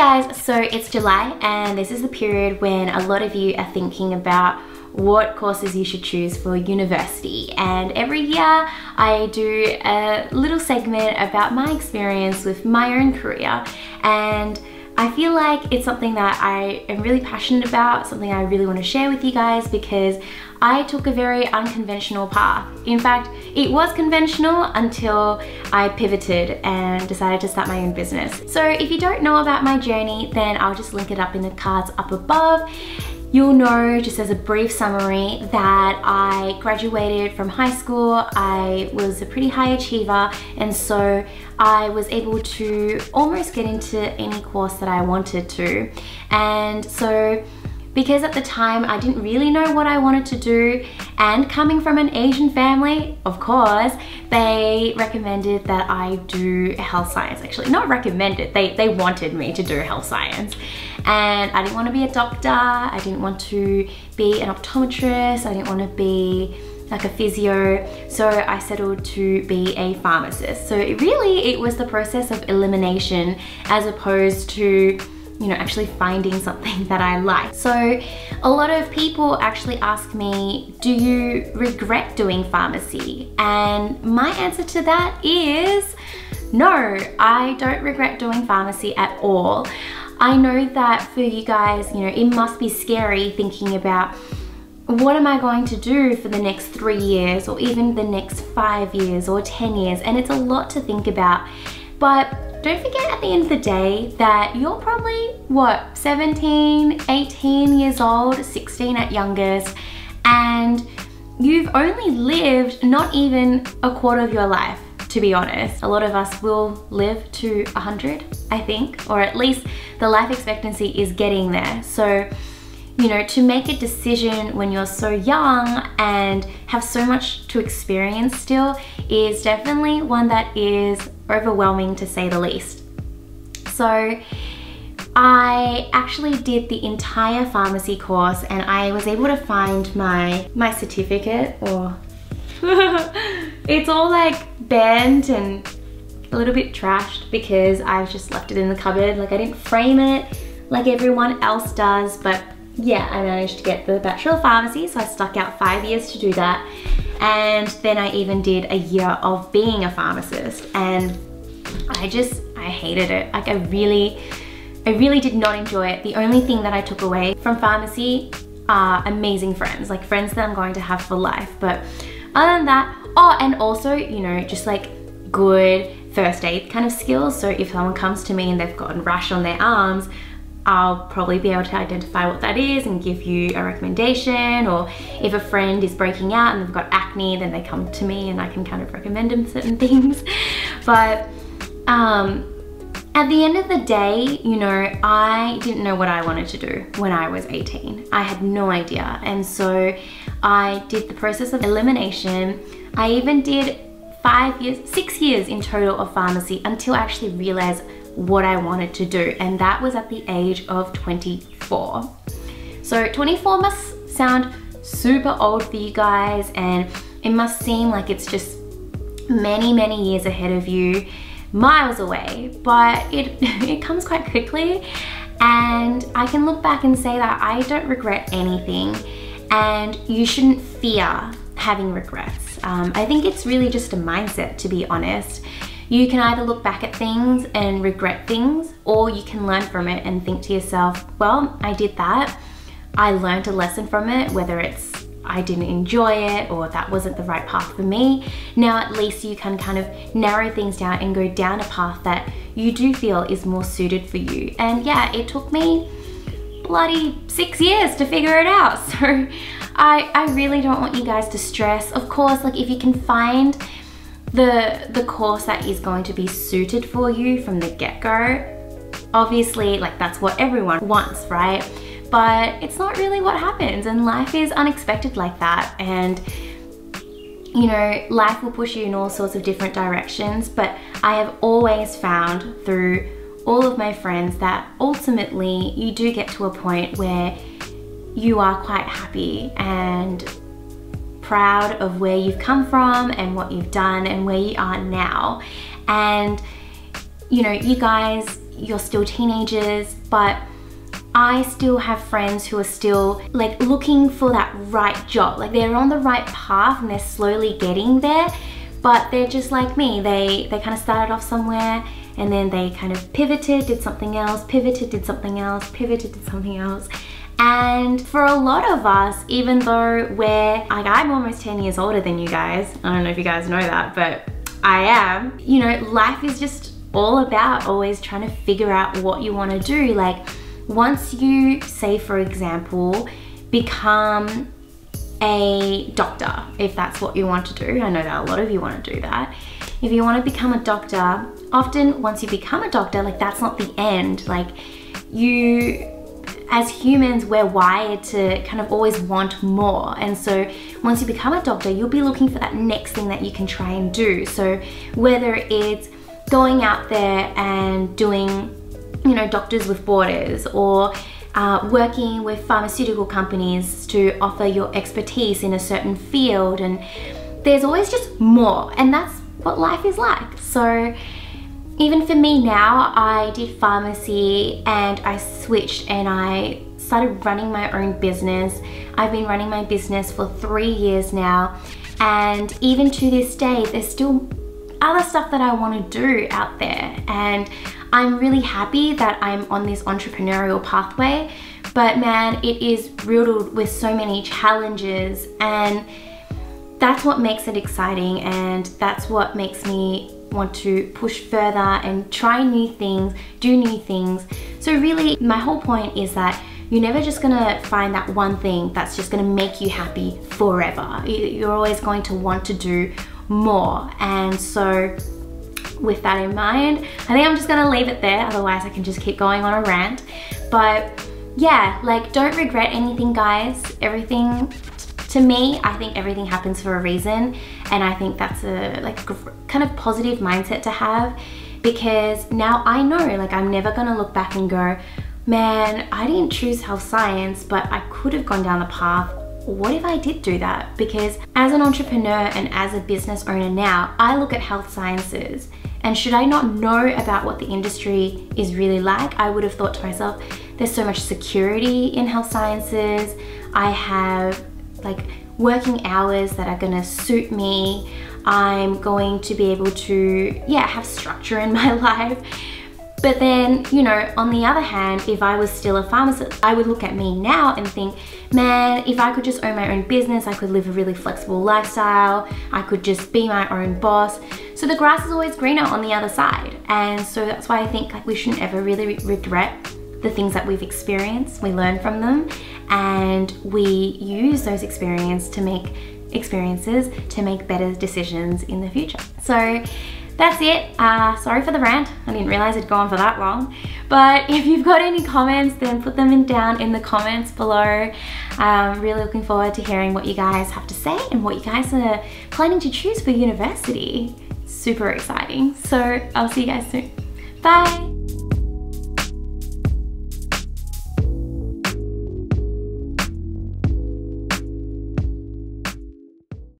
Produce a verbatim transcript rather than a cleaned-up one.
guys, so it's July and this is the period when a lot of you are thinking about what courses you should choose for university, and every year I do a little segment about my experience with my own career, and I feel like it's something that I am really passionate about, something I really want to share with you guys, because I took a very unconventional path. In fact, it was conventional until I pivoted and decided to start my own business. So if you don't know about my journey, then I'll just link it up in the cards up above. You'll know, just as a brief summary, that I graduated from high school. I was a pretty high achiever, and so I was able to almost get into any course that I wanted to. And so, because at the time I didn't really know what I wanted to do, and coming from an Asian family, of course, they recommended that I do health science. Actually, not recommended, they, they wanted me to do health science. And I didn't want to be a doctor, I didn't want to be an optometrist, I didn't want to be like a physio, so I settled to be a pharmacist. So it really, it was the process of elimination as opposed to, you know, actually finding something that I like. So a lot of people actually ask me, do you regret doing pharmacy? And my answer to that is no, I don't regret doing pharmacy at all. I know that for you guys, you know, it must be scary thinking about, what am I going to do for the next three years or even the next five years or ten years? And it's a lot to think about. But don't forget at the end of the day that you're probably, what, seventeen, eighteen years old, sixteen at youngest, and you've only lived not even a quarter of your life, to be honest. A lot of us will live to one hundred, I think, or at least the life expectancy is getting there. So, you know, to make a decision when you're so young and have so much to experience still is definitely one that is overwhelming, to say the least. So I actually did the entire pharmacy course, and I was able to find my my certificate, or it's all like bent and a little bit trashed because I've just left it in the cupboard. Like, I didn't frame it like everyone else does, but yeah, I managed to get the Bachelor of Pharmacy, so I stuck out five years to do that. And then I even did a year of being a pharmacist, and I just, I hated it. Like, I really, I really did not enjoy it. The only thing that I took away from pharmacy are amazing friends, like friends that I'm going to have for life. But other than that, oh, and also, you know, just like good first aid kind of skills. So if someone comes to me and they've got a rash on their arms, I'll probably be able to identify what that is and give you a recommendation. Or if a friend is breaking out and they've got acne, then they come to me and I can kind of recommend them certain things. But um, at the end of the day, you know, I didn't know what I wanted to do when I was eighteen. I had no idea. And so I did the process of elimination. I even did five years, six years in total of pharmacy until I actually realized what I wanted to do, and that was at the age of twenty-four. So twenty-four must sound super old for you guys, and it must seem like it's just many, many years ahead of you, miles away, but it, it comes quite quickly. And I can look back and say that I don't regret anything, and you shouldn't fear having regrets. Um, I think it's really just a mindset, to be honest. You can either look back at things and regret things, or you can learn from it and think to yourself, well, I did that, I learned a lesson from it, whether it's I didn't enjoy it or that wasn't the right path for me. Now at least you can kind of narrow things down and go down a path that you do feel is more suited for you. And yeah, it took me bloody six years to figure it out. So I, I really don't want you guys to stress. Of course, like, if you can find the the course that is going to be suited for you from the get-go, obviously, like, that's what everyone wants, right? But it's not really what happens, and life is unexpected like that. And you know, life will push you in all sorts of different directions, but I have always found through all of my friends that ultimately you do get to a point where you are quite happy and proud of where you've come from and what you've done and where you are now. And you know, you guys, you're still teenagers, but I still have friends who are still like looking for that right job. Like they're on the right path and they're slowly getting there, but they're just like me. They, they kind of started off somewhere and then they kind of pivoted, did something else, pivoted, did something else, pivoted, did something else. And for a lot of us, even though we're, like I'm almost ten years older than you guys. I don't know if you guys know that, but I am. You know, life is just all about always trying to figure out what you want to do. Like once you, say for example, become a doctor, if that's what you want to do. I know that a lot of you want to do that. If you want to become a doctor, often once you become a doctor, like that's not the end. Like you, as humans, we're wired to kind of always want more. And so once you become a doctor, you'll be looking for that next thing that you can try and do. So whether it's going out there and doing, you know, Doctors With Borders, or uh, working with pharmaceutical companies to offer your expertise in a certain field, and there's always just more, and that's what life is like. So even for me now, I did pharmacy and I switched and I started running my own business. I've been running my business for three years now, and even to this day, there's still other stuff that I want to do out there, and I'm really happy that I'm on this entrepreneurial pathway, but man, it is riddled with so many challenges, and that's what makes it exciting, and that's what makes me want to push further and try new things, do new things. So really, my whole point is that you're never just gonna find that one thing that's just gonna make you happy forever. You're always going to want to do more, and so with that in mind, I think I'm just gonna leave it there, otherwise I can just keep going on a rant. But yeah, like don't regret anything, guys. Everything, to me, I think everything happens for a reason, and I think that's a like kind of positive mindset to have, because now I know, like I'm never gonna look back and go, man, I didn't choose health science, but I could have gone down the path. What if I did do that? Because as an entrepreneur and as a business owner now, I look at health sciences, and should I not know about what the industry is really like, I would have thought to myself, there's so much security in health sciences. I have like working hours that are gonna suit me. I'm going to be able to, yeah, have structure in my life. But then, you know, on the other hand, if I was still a pharmacist, I would look at me now and think, man, if I could just own my own business, I could live a really flexible lifestyle. I could just be my own boss. So the grass is always greener on the other side. And so that's why I think like we shouldn't ever really regret the things that we've experienced. We learn from them and we use those experiences to make experiences to make better decisions in the future. So that's it. Uh, sorry for the rant. I didn't realize it'd go on for that long. But if you've got any comments, then put them in down in the comments below. Um, really looking forward to hearing what you guys have to say and what you guys are planning to choose for university. Super exciting. So I'll see you guys soon. Bye.